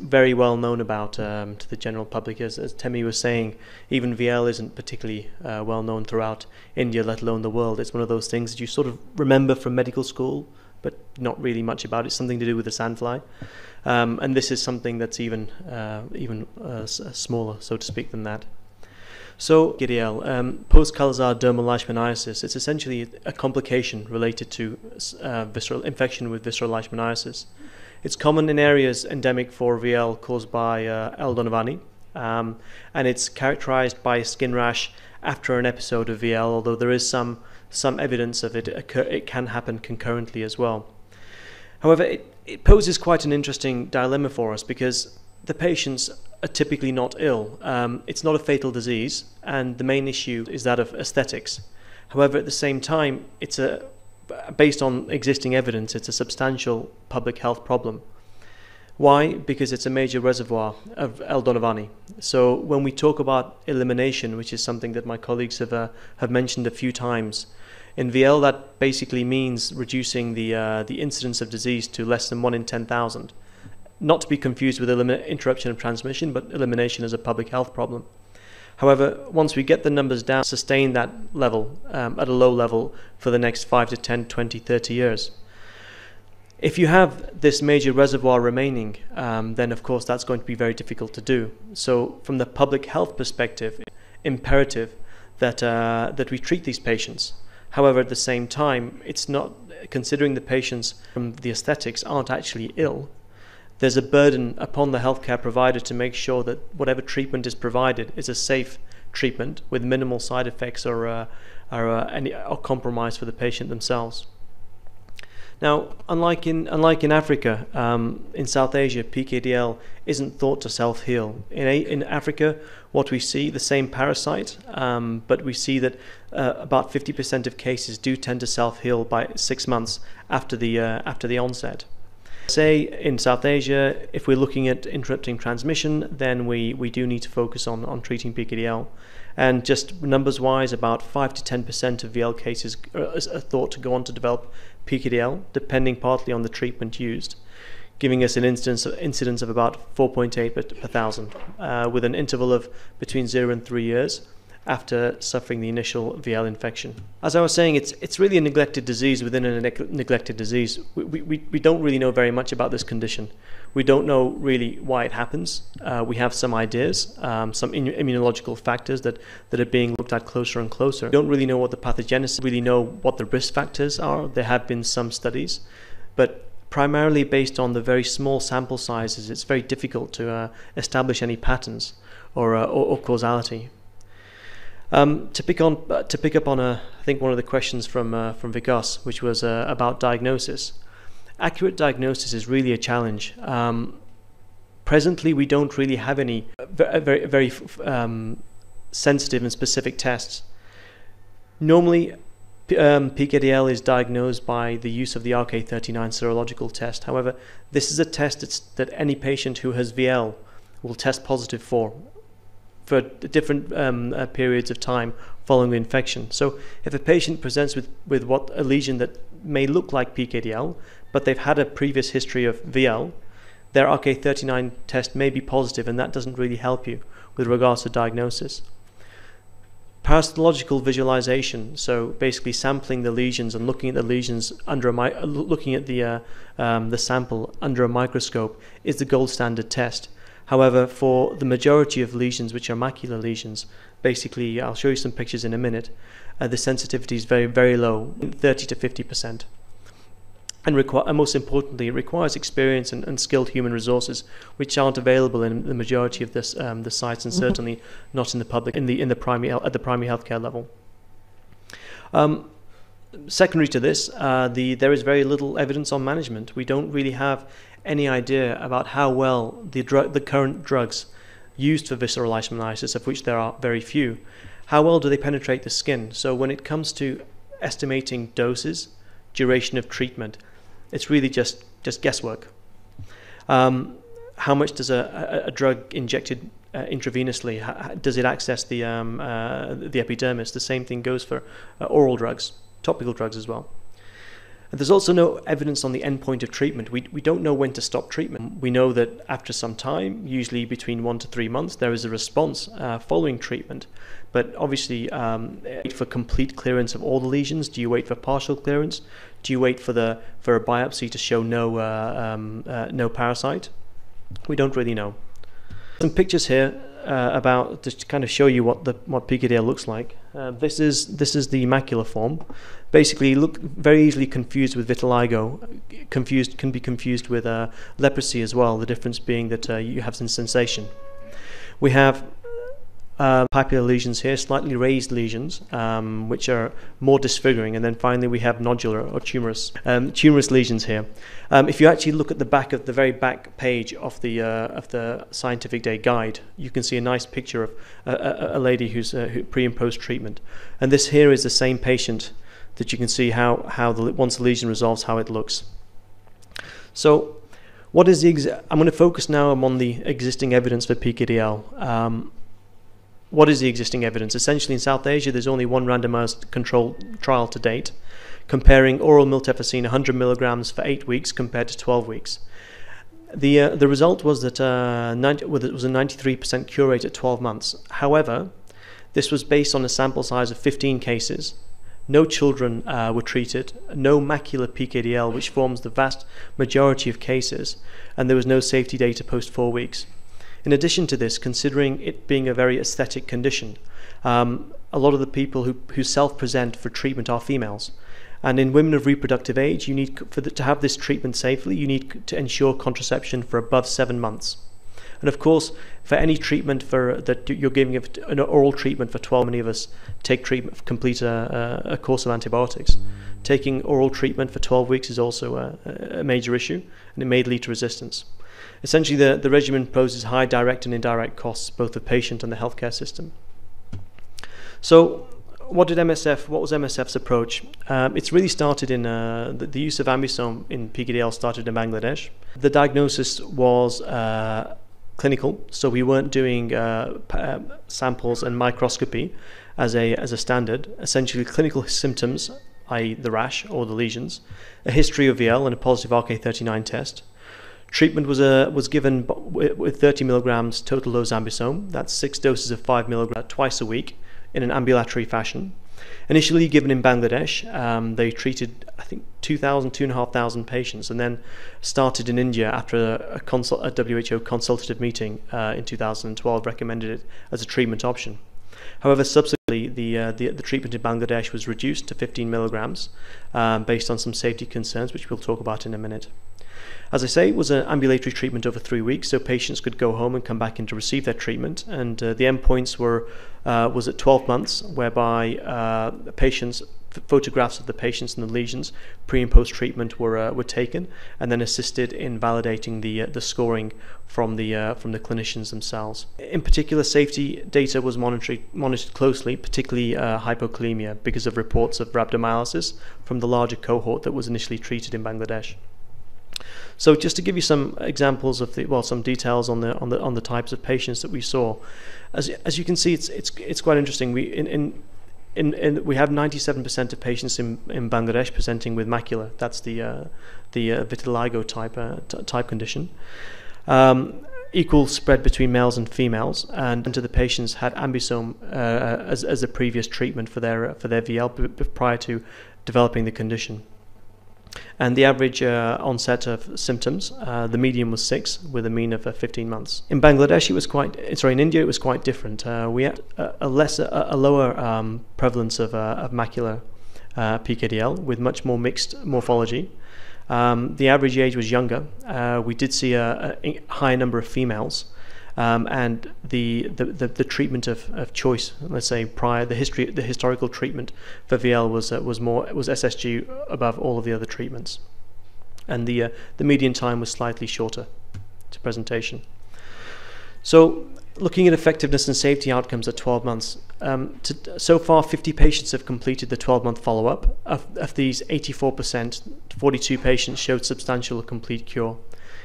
very well known about to the general public. As Temi was saying, even VL isn't particularly well known throughout India, let alone the world. It's one of those things that you sort of remember from medical school, but not really much about. It's something to do with the sandfly. And this is something that's even smaller, so to speak, than that. So PKDL, post-Kala-azar dermal leishmaniasis, it's essentially a complication related to visceral infection with visceral leishmaniasis. It's common in areas endemic for VL caused by L. donovani, and it's characterized by skin rash after an episode of VL, although there is some evidence of it can happen concurrently as well. However, it poses quite an interesting dilemma for us because the patients are typically not ill. It's not a fatal disease, and the main issue is that of aesthetics. However, at the same time, based on existing evidence, it's a substantial public health problem. Why? Because it's a major reservoir of L. donovani. So when we talk about elimination, which is something that my colleagues have mentioned a few times, in VL, that basically means reducing the incidence of disease to less than 1 in 10,000. Not to be confused with interruption of transmission, but elimination is a public health problem. However, once we get the numbers down, sustain that level at a low level for the next 5 to 10, 20, 30 years. If you have this major reservoir remaining, then of course that's going to be very difficult to do. So from the public health perspective, it's imperative that we treat these patients. However, at the same time, it's not, considering the patients from the aesthetics aren't actually ill, there's a burden upon the healthcare provider to make sure that whatever treatment is provided is a safe treatment with minimal side effects or compromise for the patient themselves. Now, unlike in Africa, in South Asia, PKDL isn't thought to self-heal. In Africa, what we see, the same parasite, but we see that about 50% of cases do tend to self-heal by 6 months after the onset. Say in South Asia, if we're looking at interrupting transmission, then we do need to focus on treating PKDL. And just numbers-wise, about 5 to 10% of VL cases are thought to go on to develop PKDL, depending partly on the treatment used, giving us an incidence of about 4.8 per thousand, with an interval of between 0 and 3 years after suffering the initial VL infection. As I was saying, it's really a neglected disease within a neglected disease. We don't really know very much about this condition. We don't know really why it happens. We have some ideas, some immunological factors that are being looked at closer and closer. We don't really know what the pathogenesis, really know what the risk factors are. There have been some studies, but primarily based on the very small sample sizes, it's very difficult to establish any patterns or causality. To pick up on I think one of the questions from Vikas, which was about diagnosis. Accurate diagnosis is really a challenge. Presently, we don't really have any very, very sensitive and specific tests. Normally, PKDL is diagnosed by the use of the RK39 serological test. However, this is a test that any patient who has VL will test positive for different periods of time following the infection. So if a patient presents with what a lesion that may look like PKDL, but they've had a previous history of VL, their RK39 test may be positive, and that doesn't really help you with regards to diagnosis. Parasitological visualization, so basically sampling the lesions and looking at the lesions the sample under a microscope, is the gold standard test. However, for the majority of lesions, which are macular lesions, basically, I'll show you some pictures in a minute, the sensitivity is very, very low, 30 to 50%. And most importantly, it requires experience and skilled human resources, which aren't available in the majority of this, the sites, and certainly not in the public, in the primary, at the primary healthcare level. Secondary to this, there is very little evidence on management. We don't really have any idea about how well the current drugs used for visceral leishmaniasis, of which there are very few, how well do they penetrate the skin? So when it comes to estimating doses, duration of treatment, it's really just guesswork. How much does a drug injected intravenously, does it access the epidermis? The same thing goes for oral drugs, topical drugs as well. And there's also no evidence on the endpoint of treatment. We don't know when to stop treatment. We know that after some time, usually between 1 to 3 months, there is a response following treatment. But obviously, wait for complete clearance of all the lesions? Do you wait for partial clearance? Do you wait for a biopsy to show no no parasite? We don't really know. Some pictures here about to kind of show you what PKDL looks like. This is the macular form. Basically, look very easily confused with vitiligo. Can be confused with leprosy as well. The difference being that you have some sensation. We have papular lesions here, slightly raised lesions, which are more disfiguring, and then finally we have nodular or tumorous lesions here. If you actually look at the back of the very back page of the Scientific Day guide, you can see a nice picture of a lady who's pre and post treatment, and this here is the same patient that you can see once the lesion resolves how it looks. So, what is I'm going to focus now on the existing evidence for PKDL. What is the existing evidence? Essentially, in South Asia, there's only one randomized controlled trial to date, comparing oral miltefosine 100 milligrams for 8 weeks compared to 12 weeks. The result was that it was a 93% cure rate at 12 months. However, this was based on a sample size of 15 cases. No children were treated, no macular PKDL, which forms the vast majority of cases, and there was no safety data post 4 weeks. In addition to this, considering it being a very aesthetic condition, a lot of the people who self-present for treatment are females. And in women of reproductive age, you need to have this treatment safely, you need to ensure contraception for above 7 months. And of course, for any treatment that you're giving, an oral treatment for 12, many of us complete a course of antibiotics. Taking oral treatment for 12 weeks is also a major issue, and it may lead to resistance. Essentially, the regimen poses high direct and indirect costs, both the patient and the healthcare system. So, what was MSF's approach? It's really started in the use of ambisome in PKDL started in Bangladesh. The diagnosis was clinical, so we weren't doing samples and microscopy as a standard. Essentially, clinical symptoms, i.e. the rash or the lesions, a history of VL and a positive RK39 test. Treatment was given with 30 milligrams total dose ambisome. That's 6 doses of 5 milligrams twice a week in an ambulatory fashion. Initially given in Bangladesh, they treated I think 2,500 patients, and then started in India after a WHO consultative meeting in 2012 recommended it as a treatment option. However, subsequently the treatment in Bangladesh was reduced to 15 milligrams based on some safety concerns, which we'll talk about in a minute. As I say, it was an ambulatory treatment over 3 weeks, so patients could go home and come back in to receive their treatment. And the endpoints was at 12 months, whereby photographs of the patients and the lesions pre and post treatment were taken, and then assisted in validating the scoring from the clinicians themselves. In particular, safety data was monitored closely, particularly hypokalemia, because of reports of rhabdomyolysis from the larger cohort that was initially treated in Bangladesh. So just to give you some examples of some details on the types of patients that we saw, as you can see, it's quite interesting. We have 97% of patients in Bangladesh presenting with macular. That's the vitiligo type condition. Equal spread between males and females, and the patients had ambisome as a previous treatment for their VL prior to developing the condition. And the average onset of symptoms, the median was 6, with a mean of 15 months. In Bangladesh, in India, it was quite different. We had a lower prevalence of macular PKDL, with much more mixed morphology. The average age was younger. We did see a high number of females, and the treatment of choice, let's say prior, the historical treatment for VL was SSG above all of the other treatments, and the median time was slightly shorter to presentation. So, looking at effectiveness and safety outcomes at 12 months, so far 50 patients have completed the 12-month follow-up. Of these, 84%, 42 patients showed substantial or complete cure.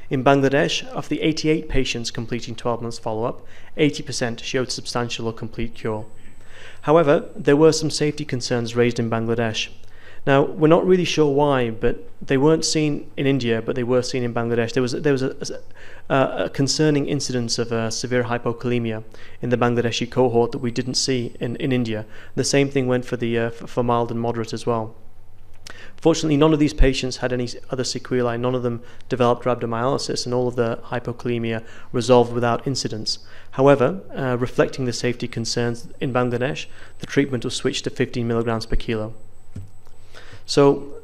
In Bangladesh, of the 88 patients completing 12 months follow-up, 80% showed substantial or complete cure. However, there were some safety concerns raised in Bangladesh. Now, we're not really sure why, but they weren't seen in India, but they were seen in Bangladesh. There was a concerning incidence of severe hypokalemia in the Bangladeshi cohort that we didn't see in India. The same thing went for mild and moderate as well. Fortunately, none of these patients had any other sequelae. None of them developed rhabdomyolysis, and all of the hypokalemia resolved without incidents. However, reflecting the safety concerns in Bangladesh, the treatment was switched to 15 milligrams per kilo. So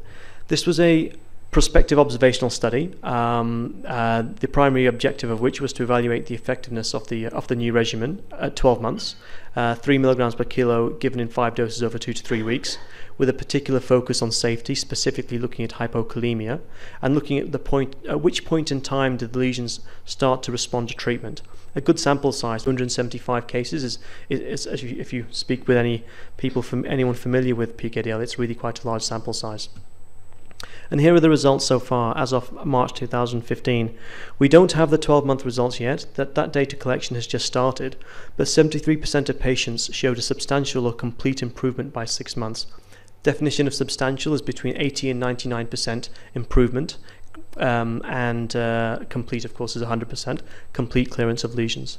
this was a prospective observational study, the primary objective of which was to evaluate the effectiveness of the new regimen at 12 months, 3 milligrams per kilo given in 5 doses over 2 to 3 weeks, with a particular focus on safety, specifically looking at hypokalemia, and looking at the point at which point in time did the lesions start to respond to treatment. A good sample size, 275 cases, is if you speak with anyone familiar with PKDL, it's really quite a large sample size. And here are the results so far as of March 2015. We don't have the 12-month results yet. That data collection has just started, but 73% of patients showed a substantial or complete improvement by 6 months. Definition of substantial is between 80 and 99% improvement. Complete, of course, is 100%, complete clearance of lesions.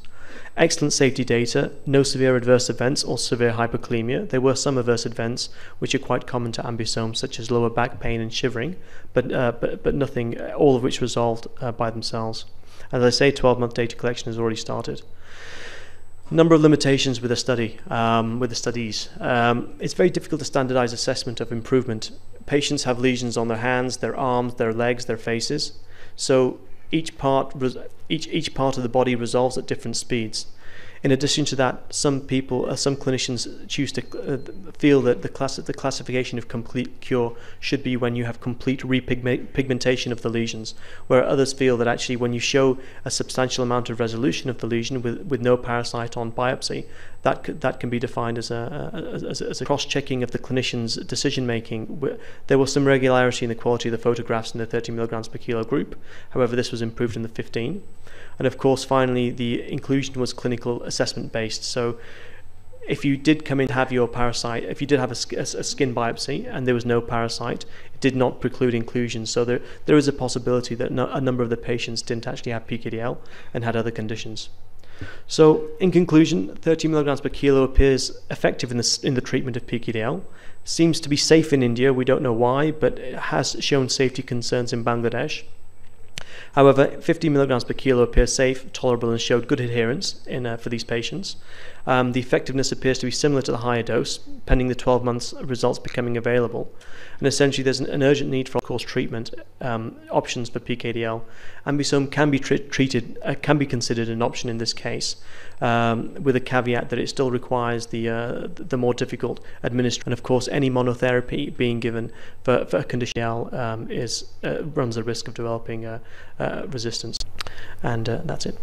Excellent safety data, no severe adverse events or severe hypokalemia. There were some adverse events which are quite common to ambisome, such as lower back pain and shivering, but nothing, all of which resolved by themselves. As I say, 12-month data collection has already started. Number of limitations with the study, it's very difficult to standardize assessment of improvement. Patients have lesions on their hands, their arms, their legs, their faces. So each part of the body resolves at different speeds. In addition to that, some clinicians choose to feel that the classification of complete cure should be when you have complete repigmentation of the lesions, where others feel that actually when you show a substantial amount of resolution of the lesion with no parasite on biopsy, that can be defined as a cross-checking of the clinician's decision-making. There was some regularity in the quality of the photographs in the 30 milligrams per kilo group. However, this was improved in the 15. And of course, finally, the inclusion was clinical assessment based. So if you did come in to have your parasite, if you did have a skin biopsy and there was no parasite, it did not preclude inclusion. So there is a possibility that a number of the patients didn't actually have PKDL and had other conditions. So in conclusion, 30 milligrams per kilo appears effective in the treatment of PKDL. Seems to be safe in India. We don't know why, but it has shown safety concerns in Bangladesh. However, 50 milligrams per kilo appears safe, tolerable, and showed good adherence for these patients. The effectiveness appears to be similar to the higher dose, pending the 12 months results becoming available. And essentially, there's an urgent need for, of course, treatment options for PKDL. Ambisome can be considered an option in this case, with a caveat that it still requires the more difficult administration. And of course, any monotherapy being given for a condition runs the risk of developing resistance. And that's it.